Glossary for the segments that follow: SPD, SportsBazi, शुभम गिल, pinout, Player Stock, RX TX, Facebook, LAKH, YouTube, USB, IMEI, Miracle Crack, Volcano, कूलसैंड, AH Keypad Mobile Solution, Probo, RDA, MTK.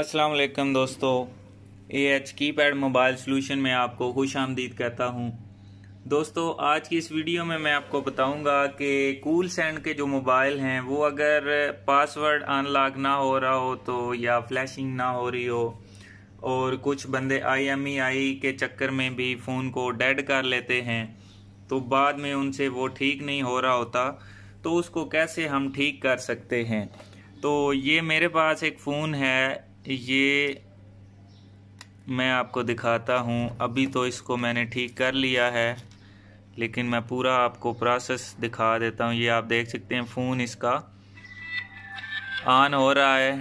अस्सलाम वालेकुम दोस्तों, AH कीपैड मोबाइल सॉल्यूशन में आपको खुश आमदीद कहता हूं। दोस्तों, आज की इस वीडियो में मैं आपको बताऊंगा कि कूलसैंड के जो मोबाइल हैं वो अगर पासवर्ड अनलॉक ना हो रहा हो तो या फ्लैशिंग ना हो रही हो, और कुछ बंदे IMEI के चक्कर में भी फ़ोन को डेड कर लेते हैं तो बाद में उनसे वो ठीक नहीं हो रहा होता, तो उसको कैसे हम ठीक कर सकते हैं। तो ये मेरे पास एक फ़ोन है, ये मैं आपको दिखाता हूँ। अभी तो इसको मैंने ठीक कर लिया है, लेकिन मैं पूरा आपको प्रोसेस दिखा देता हूँ। ये आप देख सकते हैं, फ़ोन इसका ऑन हो रहा है।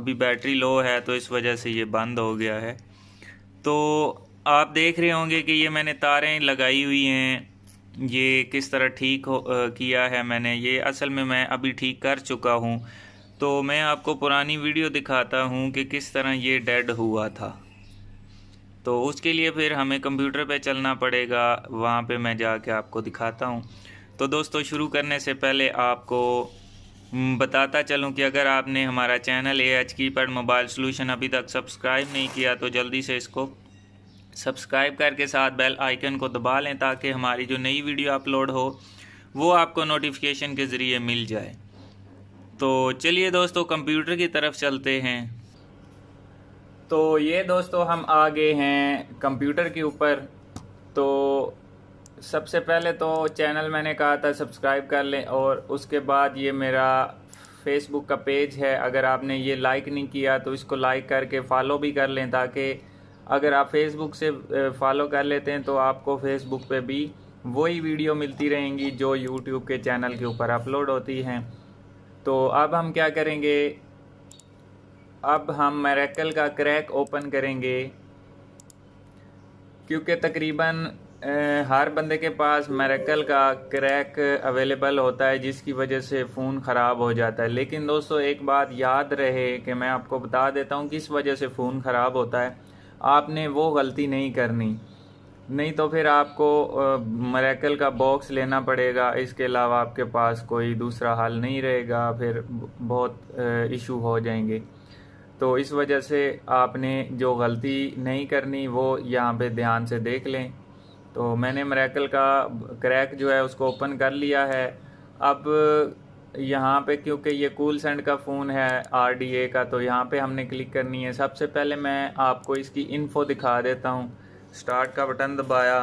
अभी बैटरी लो है तो इस वजह से ये बंद हो गया है। तो आप देख रहे होंगे कि ये मैंने तारें लगाई हुई हैं, ये किस तरह किया है मैंने। ये असल में मैं अभी ठीक कर चुका हूँ, तो मैं आपको पुरानी वीडियो दिखाता हूँ कि किस तरह ये डेड हुआ था। तो उसके लिए फिर हमें कंप्यूटर पे चलना पड़ेगा, वहाँ पे मैं जाके आपको दिखाता हूँ। तो दोस्तों, शुरू करने से पहले आपको बताता चलूँ कि अगर आपने हमारा channel AH keypad mobile solution अभी तक सब्सक्राइब नहीं किया तो जल्दी से इसको सब्सक्राइब करके साथ बेल आइकन को दबा लें, ताकि हमारी जो नई वीडियो अपलोड हो वो आपको नोटिफिकेशन के ज़रिए मिल जाए। तो चलिए दोस्तों, कंप्यूटर की तरफ चलते हैं। तो ये दोस्तों, हम आ गए हैं कंप्यूटर के ऊपर। तो सबसे पहले तो चैनल मैंने कहा था सब्सक्राइब कर लें, और उसके बाद ये मेरा फेसबुक का पेज है, अगर आपने ये लाइक नहीं किया तो इसको लाइक करके फॉलो भी कर लें, ताकि अगर आप फेसबुक से फॉलो कर लेते हैं तो आपको फेसबुक पे भी वही वीडियो मिलती रहेंगी जो यूट्यूब के चैनल के ऊपर अपलोड होती हैं। तो अब हम क्या करेंगे, अब हम मिरेकल का क्रैक ओपन करेंगे, क्योंकि तकरीबन हर बंदे के पास मिरेकल का क्रैक अवेलेबल होता है, जिसकी वजह से फ़ोन ख़राब हो जाता है। लेकिन दोस्तों, एक बात याद रहे कि मैं आपको बता देता हूँ किस वजह से फ़ोन ख़राब होता है। आपने वो गलती नहीं करनी, नहीं तो फिर आपको मिरेकल का बॉक्स लेना पड़ेगा। इसके अलावा आपके पास कोई दूसरा हल नहीं रहेगा, फिर बहुत इशू हो जाएंगे। तो इस वजह से आपने जो गलती नहीं करनी वो यहाँ पे ध्यान से देख लें। तो मैंने मिरेकल का क्रैक जो है उसको ओपन कर लिया है। अब यहाँ पे क्योंकि ये कूलसैंड का फ़ोन है RDA का, तो यहाँ पे हमने क्लिक करनी है। सबसे पहले मैं आपको इसकी इन्फो दिखा देता हूँ। स्टार्ट का बटन दबाया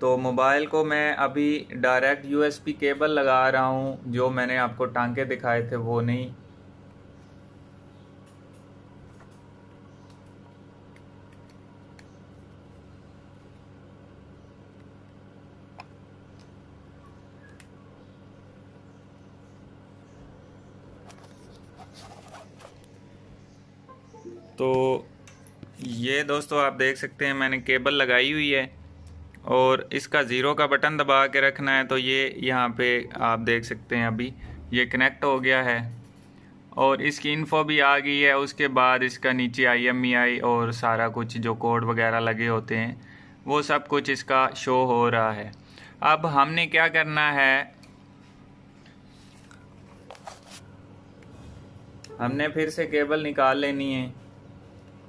तो मोबाइल को मैं अभी डायरेक्ट USB केबल लगा रहा हूँ, जो मैंने आपको टांके दिखाए थे वो नहीं। तो ये दोस्तों, आप देख सकते हैं मैंने केबल लगाई हुई है, और इसका ज़ीरो का बटन दबा के रखना है। तो ये यहाँ पे आप देख सकते हैं अभी ये कनेक्ट हो गया है और इसकी इन्फो भी आ गई है। उसके बाद इसका नीचे IMEI और सारा कुछ जो कोड वगैरह लगे होते हैं वो सब कुछ इसका शो हो रहा है। अब हमने क्या करना है, हमने फिर से केबल निकाल लेनी है,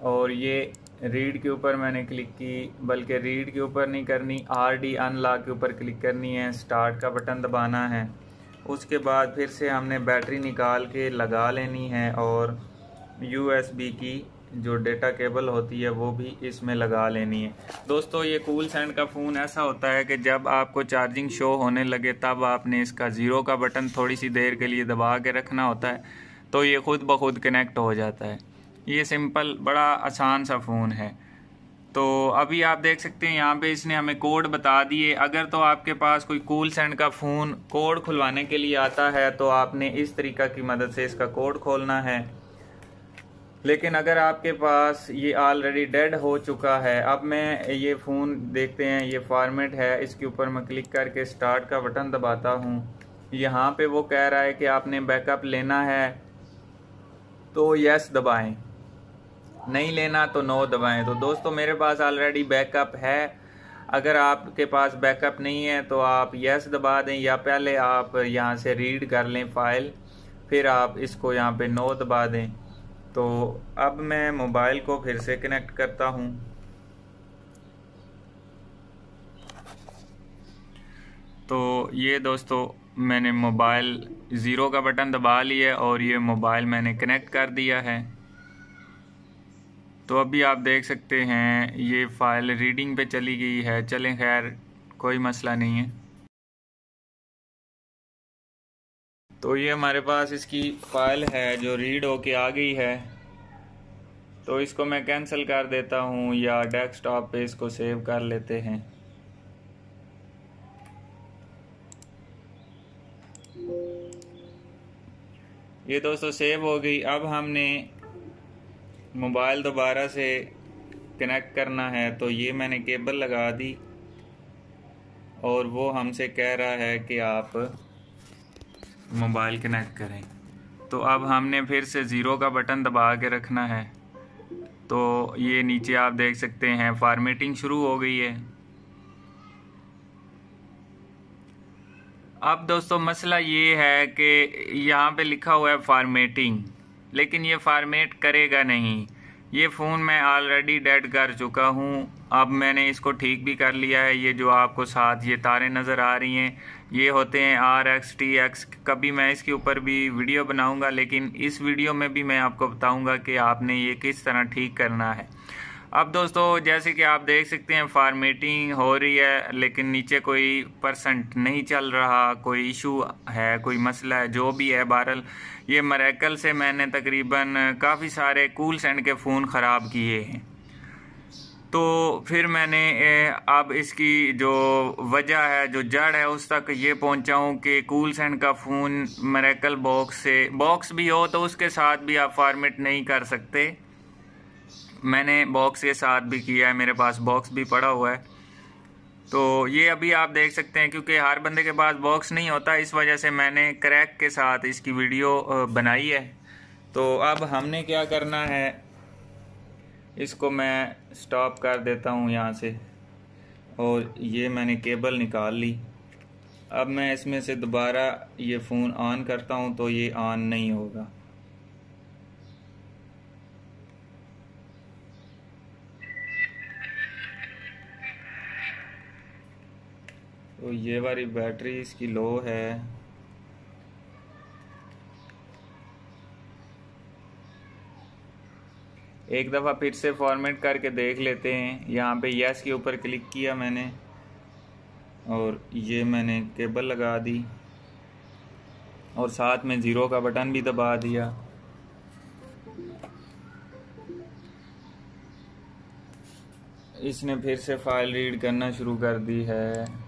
और ये रीड के ऊपर मैंने क्लिक की, बल्कि रीड के ऊपर नहीं करनी, RD अनलॉक के ऊपर क्लिक करनी है, स्टार्ट का बटन दबाना है। उसके बाद फिर से हमने बैटरी निकाल के लगा लेनी है, और USB की जो डेटा केबल होती है वो भी इसमें लगा लेनी है। दोस्तों, ये कूलसैंड का फ़ोन ऐसा होता है कि जब आपको चार्जिंग शो होने लगे तब आपने इसका ज़ीरो का बटन थोड़ी सी देर के लिए दबा के रखना होता है, तो ये ख़ुद ब खुद कनेक्ट हो जाता है। ये सिंपल, बड़ा आसान सा फ़ोन है। तो अभी आप देख सकते हैं यहाँ पे इसने हमें कोड बता दिए। अगर तो आपके पास कोई कूलसैंड का फ़ोन कोड खुलवाने के लिए आता है तो आपने इस तरीक़ा की मदद से इसका कोड खोलना है, लेकिन अगर आपके पास ये ऑलरेडी डेड हो चुका है। अब मैं ये फ़ोन देखते हैं, ये फॉर्मेट है, इसके ऊपर मैं क्लिक करके स्टार्ट का बटन दबाता हूँ। यहाँ पर वो कह रहा है कि आपने बैकअप लेना है तो यस दबाएं, नहीं लेना तो नो दबाएं। तो दोस्तों, मेरे पास ऑलरेडी बैकअप है। अगर आपके पास बैकअप नहीं है तो आप यस दबा दें, या पहले आप यहाँ से रीड कर लें फाइल, फिर आप इसको यहाँ पे नो दबा दें। तो अब मैं मोबाइल को फिर से कनेक्ट करता हूँ। तो ये दोस्तों मैंने मोबाइल ज़ीरो का बटन दबा लिया और ये मोबाइल मैंने कनेक्ट कर दिया है। तो अभी आप देख सकते हैं ये फ़ाइल रीडिंग पे चली गई है। चलें, खैर कोई मसला नहीं है। तो ये हमारे पास इसकी फ़ाइल है जो रीड होके आ गई है। तो इसको मैं कैंसिल कर देता हूँ या डेस्कटॉप पे इसको सेव कर लेते हैं। ये दोस्तों सेव हो गई। अब हमने मोबाइल दोबारा से कनेक्ट करना है, तो ये मैंने केबल लगा दी और वो हमसे कह रहा है कि आप मोबाइल कनेक्ट करें। तो अब हमने फिर से ज़ीरो का बटन दबा के रखना है। तो ये नीचे आप देख सकते हैं फॉर्मेटिंग शुरू हो गई है। अब दोस्तों मसला ये है कि यहाँ पे लिखा हुआ है फॉर्मेटिंग, लेकिन ये फॉर्मेट करेगा नहीं। ये फ़ोन मैं ऑलरेडी डेड कर चुका हूँ। अब मैंने इसको ठीक भी कर लिया है। ये जो आपको साथ ये तारें नज़र आ रही हैं, ये होते हैं RX TX। कभी मैं इसके ऊपर भी वीडियो बनाऊँगा, लेकिन इस वीडियो में भी मैं आपको बताऊँगा कि आपने ये किस तरह ठीक करना है। अब दोस्तों जैसे कि आप देख सकते हैं फॉर्मेटिंग हो रही है, लेकिन नीचे कोई परसेंट नहीं चल रहा, कोई इशू है, कोई मसला है, जो भी है। बहरहाल ये मिरेकल से मैंने तकरीबन काफ़ी सारे कूलसैंड के फ़ोन ख़राब किए हैं। तो फिर मैंने अब इसकी जो वजह है, जो जड़ है, उस तक ये पहुंचा हूं कि कूलसैंड का फ़ोन मिरेकल बॉक्स से बॉक्स भी हो तो उसके साथ भी आप फॉर्मेट नहीं कर सकते। मैंने बॉक्स के साथ भी किया है, मेरे पास बॉक्स भी पड़ा हुआ है। तो ये अभी आप देख सकते हैं, क्योंकि हर बंदे के पास बॉक्स नहीं होता, इस वजह से मैंने क्रैक के साथ इसकी वीडियो बनाई है। तो अब हमने क्या करना है, इसको मैं स्टॉप कर देता हूँ यहाँ से, और ये मैंने केबल निकाल ली। अब मैं इसमें से दोबारा ये फ़ोन ऑन करता हूँ तो ये ऑन नहीं होगा। तो ये वाली बैटरी इसकी लो है। एक दफ़ा फिर से फॉर्मेट करके देख लेते हैं। यहाँ पे यस के ऊपर क्लिक किया मैंने और ये मैंने केबल लगा दी और साथ में ज़ीरो का बटन भी दबा दिया। इसने फिर से फाइल रीड करना शुरू कर दी है।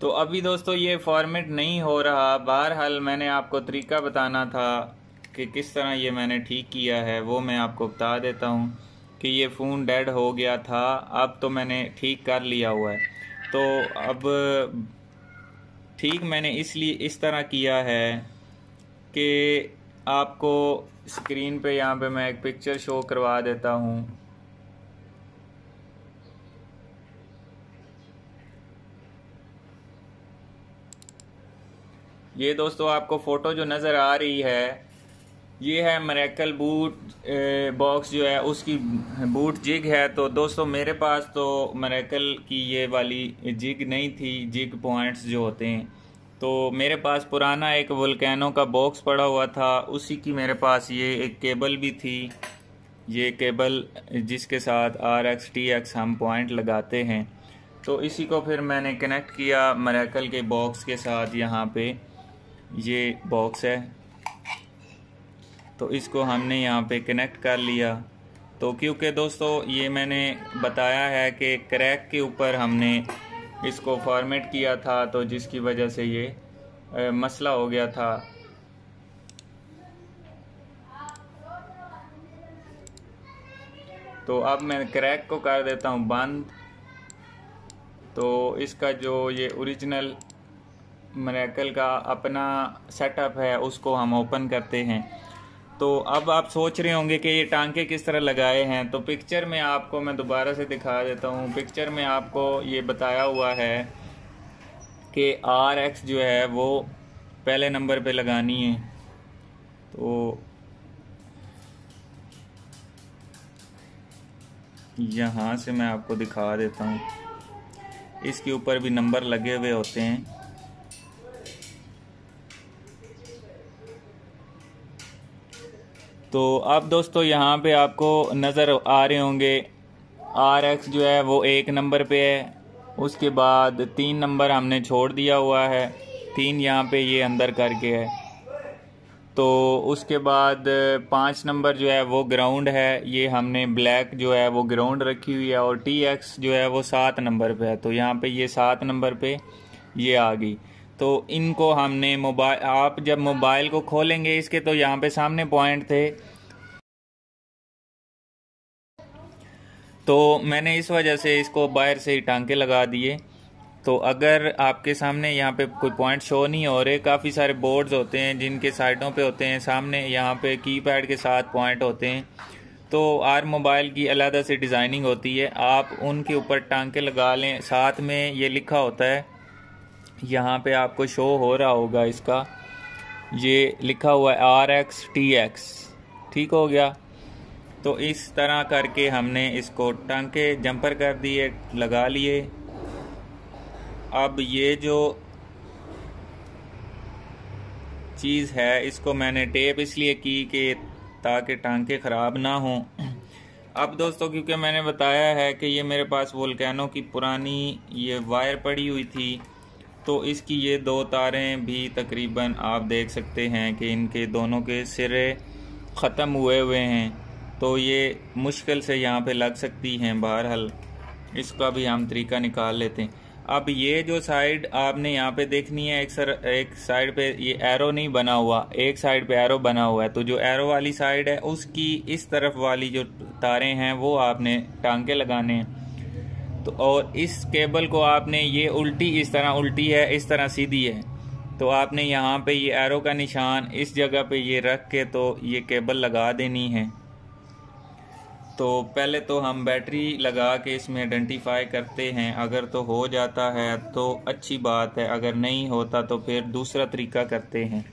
तो अभी दोस्तों ये फॉर्मेट नहीं हो रहा। बहरहाल मैंने आपको तरीका बताना था कि किस तरह ये मैंने ठीक किया है, वो मैं आपको बता देता हूँ कि ये फ़ोन डेड हो गया था, अब तो मैंने ठीक कर लिया हुआ है। तो अब ठीक मैंने इसलिए इस तरह किया है कि आपको स्क्रीन पे यहाँ पे मैं एक पिक्चर शो करवा देता हूँ। ये दोस्तों आपको फ़ोटो जो नज़र आ रही है, ये है मिरेकल बूट बॉक्स जो है उसकी बूट जिग है। तो दोस्तों मेरे पास तो मिरेकल की ये वाली जिग नहीं थी, जिग पॉइंट्स जो होते हैं। तो मेरे पास पुराना एक वोल्केनो का बॉक्स पड़ा हुआ था, उसी की मेरे पास ये एक केबल भी थी। ये केबल जिसके साथ RX TX हम पॉइंट लगाते हैं, तो इसी को फिर मैंने कनेक्ट किया मिरेकल के बॉक्स के साथ। यहाँ पे ये बॉक्स है, तो इसको हमने यहाँ पे कनेक्ट कर लिया। तो क्योंकि दोस्तों ये मैंने बताया है कि क्रैक के ऊपर हमने इसको फॉर्मेट किया था, तो जिसकी वजह से ये मसला हो गया था। तो अब मैं क्रैक को कर देता हूँ बंद। तो इसका जो ये ओरिजिनल मिरेकल का अपना सेटअप है उसको हम ओपन करते हैं। तो अब आप सोच रहे होंगे कि ये टांके किस तरह लगाए हैं। तो पिक्चर में आपको मैं दोबारा से दिखा देता हूँ। पिक्चर में आपको ये बताया हुआ है कि RX जो है वो पहले नंबर पे लगानी है। तो यहाँ से मैं आपको दिखा देता हूँ, इसके ऊपर भी नंबर लगे हुए होते हैं। तो अब दोस्तों यहाँ पे आपको नज़र आ रहे होंगे RX जो है वो 1 नंबर पे है, उसके बाद 3 नंबर हमने छोड़ दिया हुआ है, 3 यहाँ पे ये अंदर करके है। तो उसके बाद 5 नंबर जो है वो ग्राउंड है, ये हमने ब्लैक जो है वो ग्राउंड रखी हुई है। और TX जो है वो 7 नंबर पे है। तो यहाँ पे ये 7 नंबर पे ये आ गई। तो इनको हमने मोबाइल, आप जब मोबाइल को खोलेंगे इसके, तो यहाँ पे सामने पॉइंट थे, तो मैंने इस वजह से इसको बाहर से ही टांके लगा दिए। तो अगर आपके सामने यहाँ पे कोई पॉइंट शो नहीं हो रहे, काफ़ी सारे बोर्ड्स होते हैं जिनके साइडों पे होते हैं, सामने यहाँ पे कीपैड के साथ पॉइंट होते हैं। तो हर मोबाइल की अलग से डिज़ाइनिंग होती है, आप उनके ऊपर टांके लगा लें। साथ में ये लिखा होता है, यहाँ पे आपको शो हो रहा होगा, इसका ये लिखा हुआ है RX TX। ठीक हो गया। तो इस तरह करके हमने इसको टांके जंपर कर दिए, लगा लिए। अब ये जो चीज़ है इसको मैंने टेप इसलिए की कि ताकि टांके ख़राब ना हों। अब दोस्तों क्योंकि मैंने बताया है कि ये मेरे पास वोल्केनो की पुरानी ये वायर पड़ी हुई थी, तो इसकी ये 2 तारें भी तकरीबन आप देख सकते हैं कि इनके दोनों के सिरे ख़त्म हुए हैं, तो ये मुश्किल से यहाँ पे लग सकती हैं। बहरहाल इसका भी हम तरीका निकाल लेते हैं। अब ये जो साइड आपने यहाँ पे देखनी है, एक साइड पे ये एरो नहीं बना हुआ, एक साइड पे एरो बना हुआ है। तो जो एरो वाली साइड है उसकी इस तरफ वाली जो तारें हैं वो आपने टांके लगाने हैं। तो और इस केबल को आपने ये उल्टी, इस तरह उल्टी है, इस तरह सीधी है। तो आपने यहाँ पे ये एरो का निशान इस जगह पे ये रख के तो ये केबल लगा देनी है। तो पहले तो हम बैटरी लगा के इसमें आइडेंटिफाई करते हैं, अगर तो हो जाता है तो अच्छी बात है, अगर नहीं होता तो फिर दूसरा तरीका करते हैं।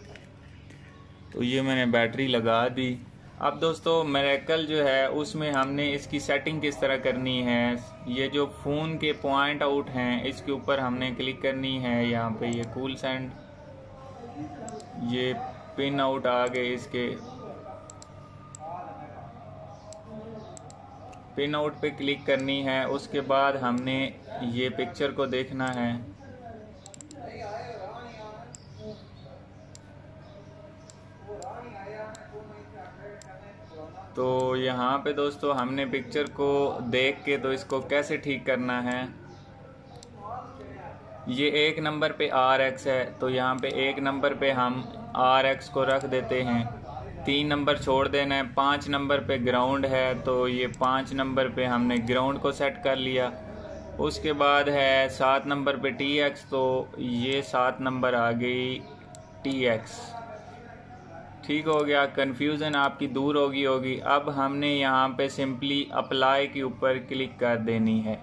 तो ये मैंने बैटरी लगा दी। अब दोस्तों मिरेकल जो है उसमें हमने इसकी सेटिंग किस तरह करनी है, ये जो फ़ोन के पॉइंट आउट हैं इसके ऊपर हमने क्लिक करनी है। यहाँ पे ये कूलसैंड ये पिन आउट आ गए, इसके पिन आउट पे क्लिक करनी है। उसके बाद हमने ये पिक्चर को देखना है। तो यहाँ पे दोस्तों हमने पिक्चर को देख के तो इसको कैसे ठीक करना है। ये 1 नंबर पे RX है, तो यहाँ पे 1 नंबर पे हम RX को रख देते हैं, 3 नंबर छोड़ देना है। 5 नंबर पे ग्राउंड है, तो ये 5 नंबर पे हमने ग्राउंड को सेट कर लिया। उसके बाद है 7 नंबर पे TX, तो ये 7 नंबर आ गई TX। ठीक हो गया, कन्फ्यूज़न आपकी दूर होगी। अब हमने यहाँ पे सिंपली अप्लाई के ऊपर क्लिक कर देनी है।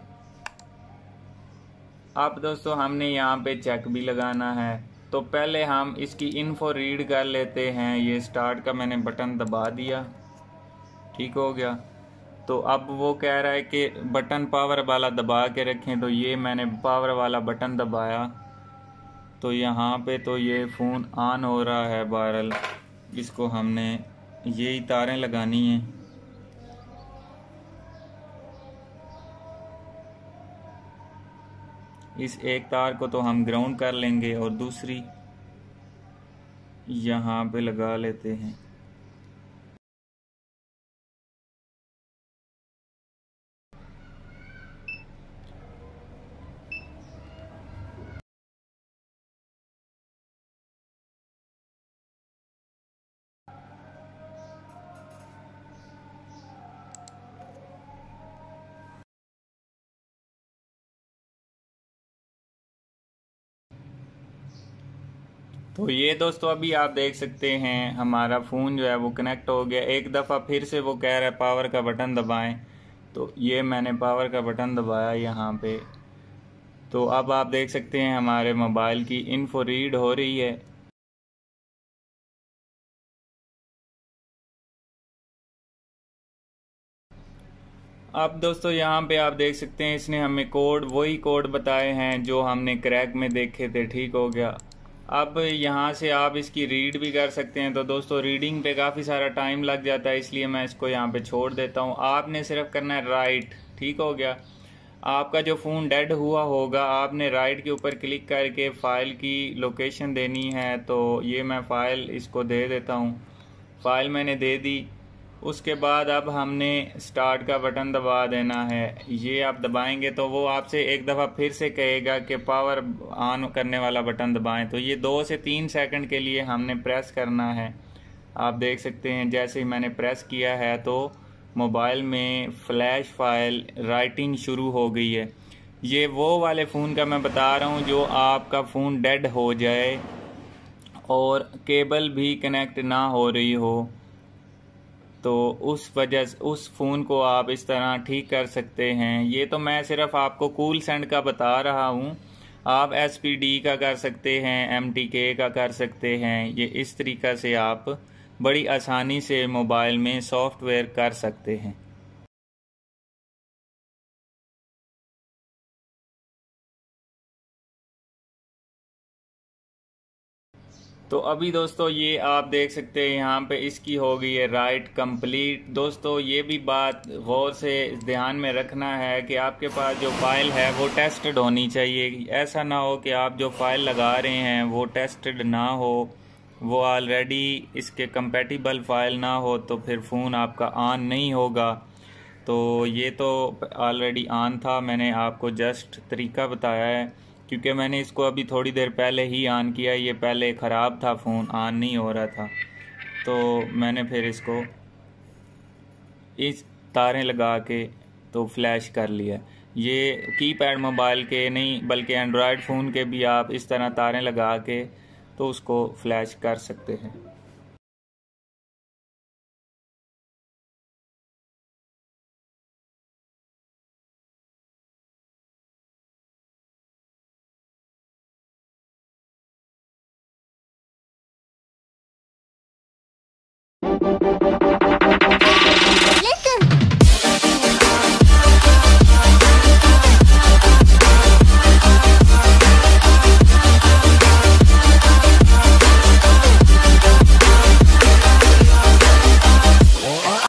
अब दोस्तों हमने यहाँ पे चेक भी लगाना है, तो पहले हम इसकी इन्फो रीड कर लेते हैं। ये स्टार्ट का मैंने बटन दबा दिया, ठीक हो गया। तो अब वो कह रहा है कि बटन पावर वाला दबा के रखें, तो ये मैंने पावर वाला बटन दबाया। तो यहाँ पे तो ये फ़ोन ऑन हो रहा है। बहरहाल इसको हमने यही तारें लगानी हैं। इस एक तार को तो हम ग्राउंड कर लेंगे और दूसरी यहाँ पे लगा लेते हैं। तो ये दोस्तों अभी आप देख सकते हैं हमारा फ़ोन जो है वो कनेक्ट हो गया। एक दफ़ा फिर से वो कह रहा है पावर का बटन दबाएं, तो ये मैंने पावर का बटन दबाया यहाँ पे। तो अब आप देख सकते हैं हमारे मोबाइल की इन्फो रीड हो रही है। अब दोस्तों यहाँ पे आप देख सकते हैं इसने हमें कोड वही कोड बताए हैं जो हमने क्रैक में देखे थे। ठीक हो गया। अब यहाँ से आप इसकी रीड भी कर सकते हैं। तो दोस्तों रीडिंग पे काफ़ी सारा टाइम लग जाता है, इसलिए मैं इसको यहाँ पे छोड़ देता हूँ। आपने सिर्फ करना है राइट। ठीक हो गया। आपका जो फ़ोन डेड हुआ होगा आपने राइट के ऊपर क्लिक करके फ़ाइल की लोकेशन देनी है। तो ये मैं फ़ाइल इसको दे देता हूँ। फ़ाइल मैंने दे दी। उसके बाद अब हमने स्टार्ट का बटन दबा देना है। ये आप दबाएंगे तो वो आपसे एक दफ़ा फिर से कहेगा कि पावर ऑन करने वाला बटन दबाएं। तो ये 2 से 3 सेकंड के लिए हमने प्रेस करना है। आप देख सकते हैं जैसे ही मैंने प्रेस किया है तो मोबाइल में फ्लैश फाइल राइटिंग शुरू हो गई है। ये वो वाले फ़ोन का मैं बता रहा हूँ जो आपका फ़ोन डेड हो जाए और केबल भी कनेक्ट ना हो रही हो, तो उस फ़ोन को आप इस तरह ठीक कर सकते हैं। ये तो मैं सिर्फ आपको कूलसैंड का बता रहा हूँ। आप SPD का कर सकते हैं, MTK का कर सकते हैं। ये इस तरीक़ा से आप बड़ी आसानी से मोबाइल में सॉफ्टवेयर कर सकते हैं। तो अभी दोस्तों ये आप देख सकते हैं यहाँ पे इसकी हो गई है राइट कंप्लीट। दोस्तों ये भी बात गौर से ध्यान में रखना है कि आपके पास जो फ़ाइल है वो टेस्टेड होनी चाहिए। ऐसा ना हो कि आप जो फ़ाइल लगा रहे हैं वो टेस्टेड ना हो, वो ऑलरेडी इसके कंपेटिबल फ़ाइल ना हो, तो फिर फ़ोन आपका ऑन नहीं होगा। तो ये तो ऑलरेडी ऑन था, मैंने आपको जस्ट तरीका बताया है क्योंकि मैंने इसको अभी थोड़ी देर पहले ही ऑन किया। ये पहले ख़राब था, फ़ोन ऑन नहीं हो रहा था, तो मैंने फिर इसको इस तारें लगा के तो फ्लैश कर लिया। ये कीपैड मोबाइल के नहीं बल्कि एंड्रॉयड फ़ोन के भी आप इस तरह तारें लगा के तो उसको फ्लैश कर सकते हैं।